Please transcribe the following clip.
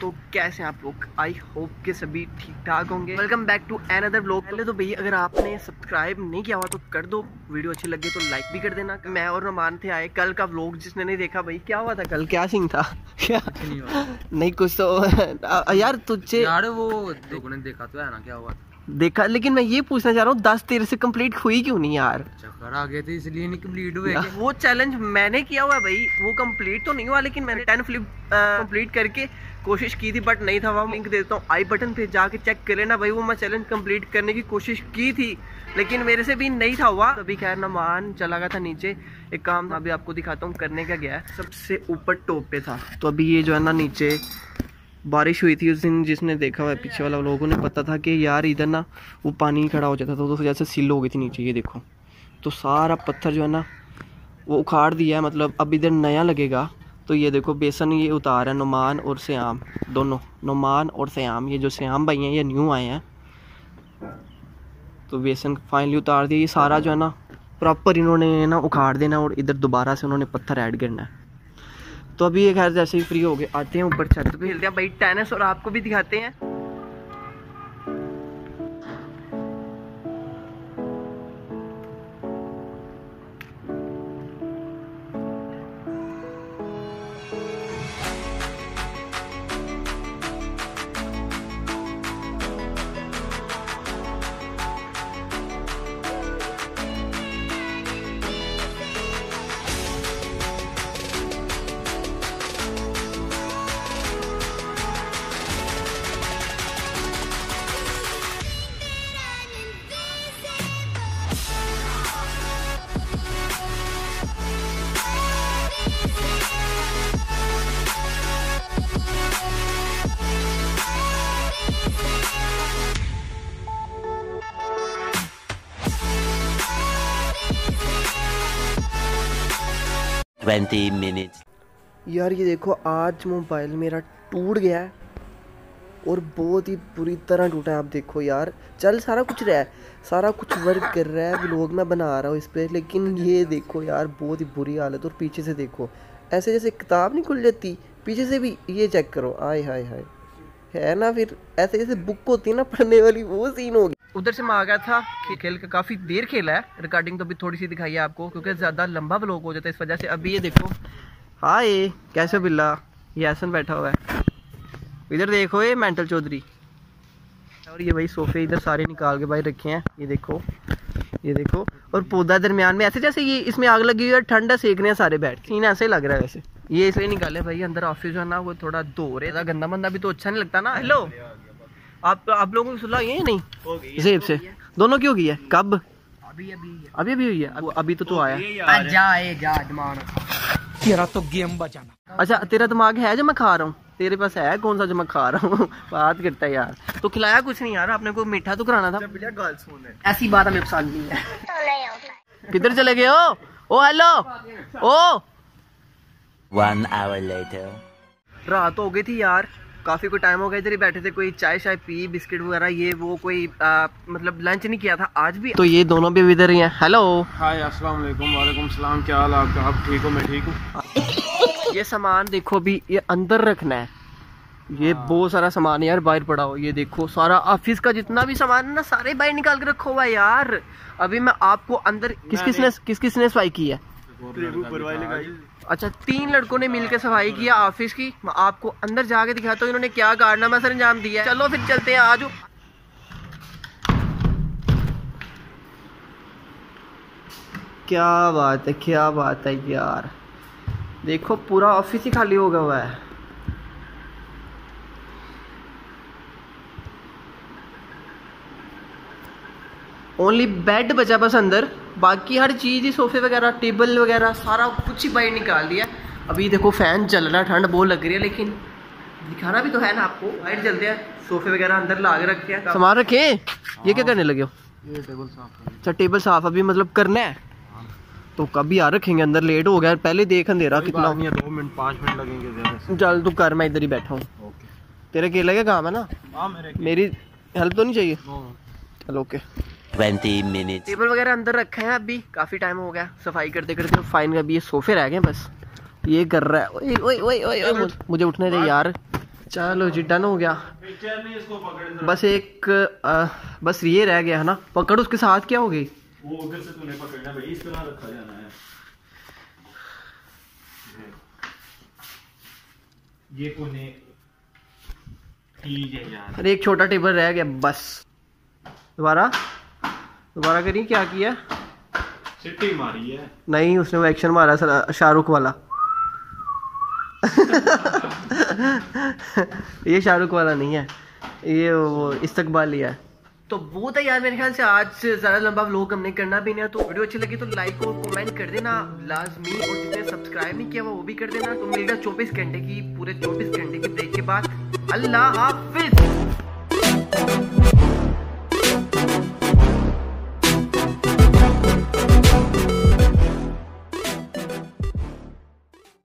तो कैसे हैं आप लोग, आई होप के सभी ठीक ठाक होंगे। Welcome back to another vlog. पहले तो भैया अगर आपने सब्सक्राइब नहीं किया हुआ तो कर दो, वीडियो अच्छी लगे तो लाइक भी कर देना। मैं और रोमान थे आए, कल का व्लॉग जिसने नहीं देखा, भाई क्या हुआ था कल, क्या सीन था नहीं कुछ तो यार तुझे वो देखा तो है ना, क्या हुआ देखा, लेकिन मैं ये पूछना चाह रहा हूँ 10 13 से कंप्लीट हुई क्यों नहीं यार? चक्कर आ गए थे इसलिए नहीं कंप्लीट हुए। वो चैलेंज मैंने किया हुआ भाई, वो कंप्लीट तो नहीं हुआ लेकिन मैंने 10 फ्लिप कंप्लीट करके कोशिश की थी बट नहीं था। वहाँ लिंक देता हूँ आई बटन पे, जाके चेक करे ना भाई। वो मैं चैलेंज कंप्लीट करने की कोशिश की थी लेकिन मेरे से भी नहीं था हुआ। अभी खैर नमान चला गया था नीचे, एक काम अभी आपको दिखाता हूँ करने का गया है। सबसे ऊपर टॉप पे था, तो अभी ये जो है ना नीचे बारिश हुई थी उस दिन, जिसने देखा हुआ पीछे वाला लोगों ने पता था कि यार इधर ना वो पानी खड़ा हो जाता था, तो उस वजह से सील हो गई थी नीचे। ये देखो तो सारा पत्थर जो है ना वो उखाड़ दिया है, मतलब अब इधर नया लगेगा। तो ये देखो बेसन ये उतारा है नुमान और श्याम दोनों, नुमान और श्याम, ये जो श्याम भाई हैं ये न्यू आए हैं। तो बेसन फाइनली उतार दिया, ये सारा जो है ना प्रॉपर इन्होंने ना उखाड़ देना और इधर दोबारा से उन्होंने पत्थर ऐड करना है। तो अभी ये खैर जैसे ही फ्री हो गए आते हैं ऊपर छत पे, खेलते हैं भाई टेनिस और आपको भी दिखाते हैं। यार ये देखो आज मोबाइल मेरा टूट गया है और बहुत ही बुरी तरह टूटा है। आप देखो यार चल सारा कुछ रहा है, सारा कुछ वर्क कर रहा है, व्लॉग मैं बना रहा हूँ इस पर, लेकिन ये देखो यार बहुत ही बुरी हालत। और पीछे से देखो ऐसे जैसे किताब नहीं खुल जाती, पीछे से भी ये चेक करो, आय हाय हाय है ना, फिर ऐसे जैसे बुक होती है ना पढ़ने वाली, वो सीन होगी। उधर से मैं आ गया था, खेल का काफ़ी देर खेला है, रिकॉर्डिंग तो भी थोड़ी सी दिखाई है आपको क्योंकि ज़्यादा लंबा ब्लॉग हो जाता है इस वजह से। अभी ये देखो हाय कैसे बिल्ला, ये ऐसन बैठा हुआ है, इधर देखो ये मेंटल चौधरी। और ये भाई सोफे इधर सारे निकाल के भाई रखे हैं, ये देखो ये देखो। और पौधा दरमियान में ऐसे जैसे ये इसमें आग लगी हुई है, ठंडा सेक रहे हैं सारे बैठ, सीन ऐसे लग रहा है। वैसे ये इसलिए निकाले भाई, अंदर ऑफिस जो है ना वो थोड़ा दो रहे, गंदा मंदा भी तो अच्छा नहीं लगता ना। हेलो आप लोगों की सुलह ये नहीं हो गई जेब से दोनों की हो गई है, कब अभी हुई है, अभी तो आया जा दिमाग तेरा तो गेम बचाना। अच्छा तेरा दिमाग है जो मैं खा रहा हूँ, तेरे पास है कौन सा जो मैं खा रहा हूँ बात करता है यार। तो खिलाया कुछ नहीं यार आपने, कोई मीठा तो कराना था, ऐसी बात हमें पसंद नहीं है। किधर चले गए हो? ओ हेलो ओ, 1 hour later। रात हो गई थी यार, काफ़ी कोई टाइम हो गया, इधर ही बैठे थे, कोई चाय शाय पी, बिस्किट वगैरह ये वो, कोई मतलब लंच नहीं किया था आज भी। तो ये दोनों भी इधर ही हैं। हेलो हाय अस्सलाम वालेकुम। वालेकुम सलाम, क्या हाल आपका? आप ठीक हो? मैं ठीक हूँ। ये सामान देखो अभी ये अंदर रखना है, ये बहुत सारा सामान है यार बाहर पड़ा हो, ये देखो सारा ऑफिस का जितना भी सामान है ना सारे बाहर निकाल के रखो हुआ यार। अभी मैं आपको अंदर किस किसने सफाई की है? अच्छा 3 लड़कों ने मिलकर सफाई किया ऑफिस की, मैं आपको अंदर जाके दिखाता हूँ इन्होंने क्या कारनामा सर अंजाम दिया है। चलो फिर चलते हैं, आ जाओ। क्या बात है, क्या बात है यार, देखो पूरा ऑफिस ही खाली हो गया हुआ है। ओनली बेड बचा बस अंदर, बाकी हर चीज़ ही, सोफे वगैरह टेबल वगैरह सारा कुछ ही बाहर निकाल दिया। अभी देखो फैन चल रहा है, ठंड बहुत लग रही है लेकिन दिखाना भी तो है ना आपको। लाइट चलते हैं, सोफे वगैरह अंदर ला के रखते हैं, सामान रखे। ये क्या करने लगे हो? ये टेबल साफ। अच्छा टेबल साफ अभी मतलब करना है, तो कभी आ रखेंगे अंदर, लेट हो गया पहले देख अंधेरा कितना। 2 मिनट 5 मिनट लगेंगे। चल तू कर, मैं इधर ही बैठा हूँ, तेरा अकेला का काम है ना, मेरी हेल्प तो नहीं चाहिए। चल ओके। 20 मिनट टेबल वगैरह अंदर रखे हैं, अभी काफी टाइम हो गया सफाई करते करते। फाइन अभी ये सोफे रह गए बस, ये कर रहा है। ओए ओए ओए ओए मुझे उठने दे यार, चलो जी डन हो गया। इसको पकड़ बस एक बस ये रह गया है ना, पकड़ उसके साथ क्या हो गई वो उधर से तूने पकड़ना भाई, इसको ना रखा जाना है। ये कोने ठीक है यार, अरे एक छोटा टेबल रह गया बस। दोबारा करी क्या किया, सिटी मारी है। नहीं उसने वो एक्शन मारा शाहरुख वाला ये शाहरुख वाला नहीं है, ये वो इस्तकबाल ही है। तो वो था यार मेरे ख्याल से आज ज़्यादा लंबा व्लॉग हमने करना भी नहीं है। तो वीडियो अच्छी लगी तो लाइक और कमेंट कर देना लाजमी, और जिसने सब्सक्राइब नहीं किया वो भी कर देना। तो मिलेगा 24 घंटे की पूरे 24 घंटे की ब्रेक के बाद। अल्लाह हाफिज।